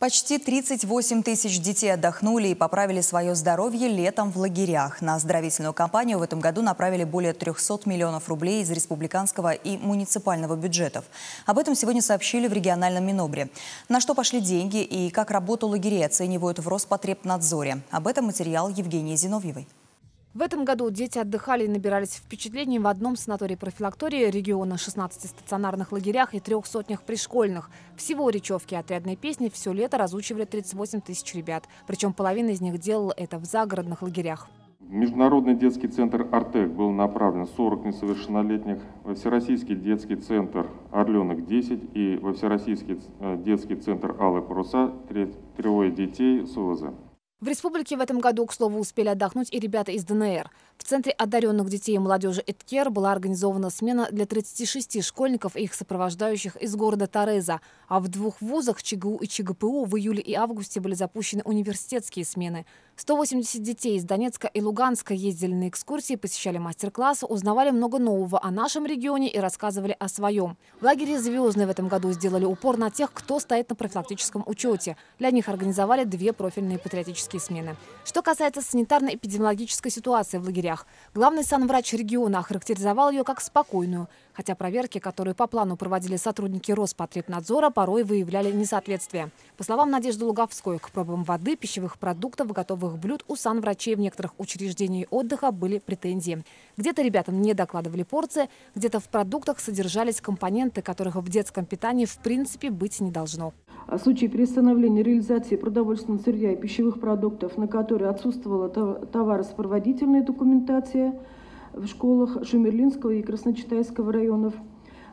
Почти 38 тысяч детей отдохнули и поправили свое здоровье летом в лагерях. На оздоровительную кампанию в этом году направили более 300 миллионов рублей из республиканского и муниципального бюджетов. Об этом сегодня сообщили в региональном Минобре. На что пошли деньги и как работу лагерей оценивают в Роспотребнадзоре. Об этом материал Евгении Зиновьевой. В этом году дети отдыхали и набирались впечатлений в одном санатории-профилактории региона, 16 стационарных лагерях и 300 пришкольных. Всего у речевки отрядной песни все лето разучивали 38 тысяч ребят. Причем половина из них делала это в загородных лагерях. В Международный детский центр «Артек» было направлено 40 несовершеннолетних, во Всероссийский детский центр «Орленок» 10 и во Всероссийский детский центр «Алые Паруса» трое детей с ОВЗ. В республике в этом году, к слову, успели отдохнуть и ребята из ДНР. В Центре одаренных детей и молодежи «Эткер» была организована смена для 36 школьников и их сопровождающих из города Тореза. А в двух вузах ЧГУ и ЧГПУ в июле и августе были запущены университетские смены. 180 детей из Донецка и Луганска ездили на экскурсии, посещали мастер-классы, узнавали много нового о нашем регионе и рассказывали о своем. В лагере «Звездные» в этом году сделали упор на тех, кто стоит на профилактическом учете. Для них организовали две профильные патриотические смены. Что касается санитарно-эпидемиологической ситуации в лагерях, главный санврач региона охарактеризовал ее как спокойную, хотя проверки, которые по плану проводили сотрудники Роспотребнадзора, порой выявляли несоответствие. По словам Надежды Луговской, к пробам воды, пищевых продуктов, готовых блюд у санврачей в некоторых учреждениях отдыха были претензии. Где-то ребятам не докладывали порции, где-то в продуктах содержались компоненты, которых в детском питании в принципе быть не должно. В случае приостановления реализации продовольственного сырья и пищевых продуктов, на которые отсутствовала товаросопроводительная документация в школах Шумерлинского и Красночитайского районов,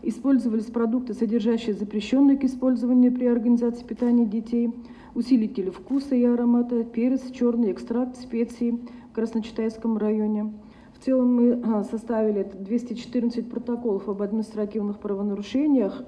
использовались продукты, содержащие запрещенные к использованию при организации питания детей, усилители вкуса и аромата, перец, черный экстракт, специи в Красночитайском районе. В целом мы составили 214 протоколов об административных правонарушениях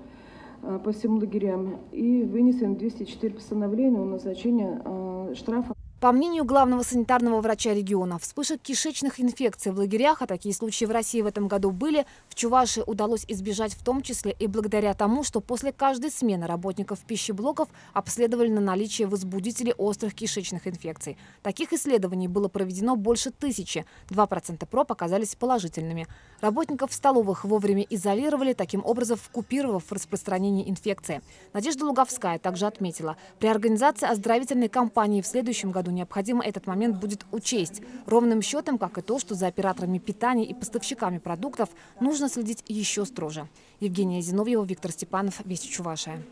по всем лагерям и вынесем 204 постановления о назначении штрафа. По мнению главного санитарного врача региона, вспышек кишечных инфекций в лагерях, а такие случаи в России в этом году были, в Чувашии удалось избежать в том числе и благодаря тому, что после каждой смены работников пищеблоков обследовали на наличие возбудителей острых кишечных инфекций. Таких исследований было проведено больше 1000. 2% проб оказались положительными. Работников столовых вовремя изолировали, таким образом купировав распространение инфекции. Надежда Луговская также отметила, при организации оздоровительной кампании в следующем году необходимо этот момент будет учесть. Ровным счетом, как и то, что за операторами питания и поставщиками продуктов нужно следить еще строже. Евгения Зиновьева, Виктор Степанов, Вести Чувашия.